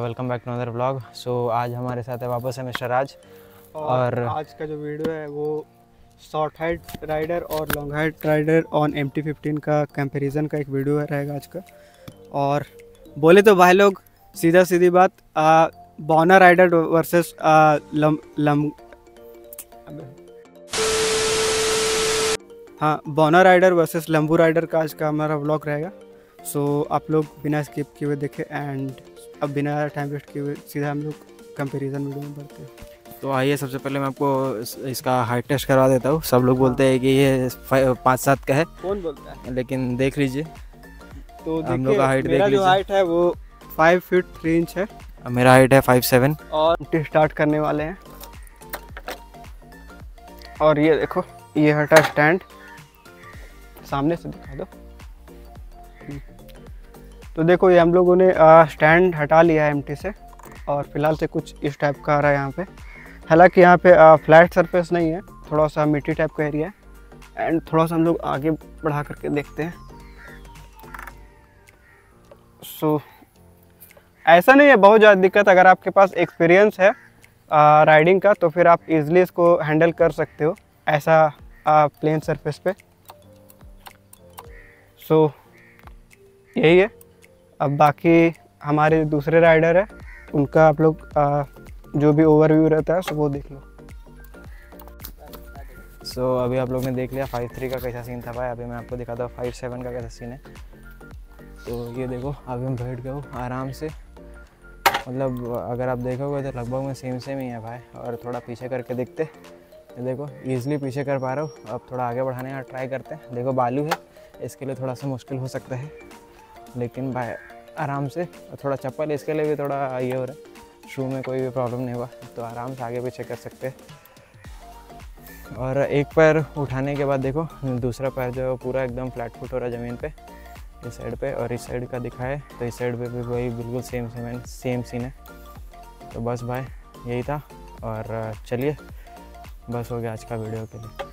Welcome back to another vlog. So आज हमारे साथ है वापस है मिस्टर राज और आज का जो वीडियो है वो शॉर्ट हाइट राइडर और long height rider on MT-15 का कंपैरिजन का एक वीडियो रहेगा आज का। और बोले तो भाई लोग सीधा सीधी बात, बॉर्नर राइडर वर्सेस बॉर्नर राइडर वर्सेस लम्बू राइडर का आज का हमारा व्लॉग रहेगा। सो आप लोग बिना स्किप किए हुए देखें एंड अब बिना टाइम वेस्ट किए सीधा हम लोग कंपैरिजन वीडियो में बढ़ते हैं। तो आइए, सबसे पहले मैं आपको इसका हाइट टेस्ट करवा देता हूँ। सब लोग बोलते हैं कि ये 5-7 का है, कौन बोलता है, लेकिन देख लीजिए। तो हम लोग का हाइट देख लीजिए, हाइट है वो 5'3" है, मेरा हाइट है 5'7" और स्टार्ट करने वाले हैं। और ये देखो, ये हटा स्टैंड, सामने से दिखा दो। तो देखो, ये हम लोगों ने स्टैंड हटा लिया है MT से और फ़िलहाल से कुछ इस टाइप का आ रहा है यहाँ पे। हालांकि यहाँ पे फ्लैट सरफेस नहीं है, थोड़ा सा मिट्टी टाइप का एरिया है। एंड थोड़ा सा हम लोग आगे बढ़ा करके देखते हैं। सो ऐसा नहीं है बहुत ज़्यादा दिक्कत, अगर आपके पास एक्सपीरियंस है राइडिंग का तो फिर आप इज़िली इसको हैंडल कर सकते हो ऐसा प्लेन सरफेस पे। सो यही है। अब बाकी हमारे दूसरे राइडर है, उनका आप लोग जो भी ओवरव्यू रहता है सो वो देख लो। सो अभी आप लोग ने देख लिया 5'3" का कैसा सीन था भाई। अभी मैं आपको दिखाता हूँ 5'7" का कैसा सीन है। तो ये देखो, अभी हम बैठ गए हो आराम से। मतलब अगर आप देखोगे तो लगभग में सेम ही है भाई। और थोड़ा पीछे करके देखते, ये देखो ईजिली पीछे कर पा रहे हो। अब थोड़ा आगे बढ़ाने का ट्राई करते हैं। देखो बालू है, इसके लिए थोड़ा सा मुश्किल हो सकता है, लेकिन भाई आराम से। थोड़ा चप्पल इसके लिए भी थोड़ा ये हो रहा है, शू में कोई भी प्रॉब्लम नहीं हुआ, तो आराम से आगे पीछे कर सकते हैं। और एक पैर उठाने के बाद देखो दूसरा पैर जो पूरा एकदम फ्लैट फुट हो रहा है ज़मीन पे, इस साइड पे। और इस साइड का दिखाए तो इस साइड पे भी वही बिल्कुल सेम सीन है। तो बस भाई यही था, और चलिए बस हो गया आज का वीडियो के लिए।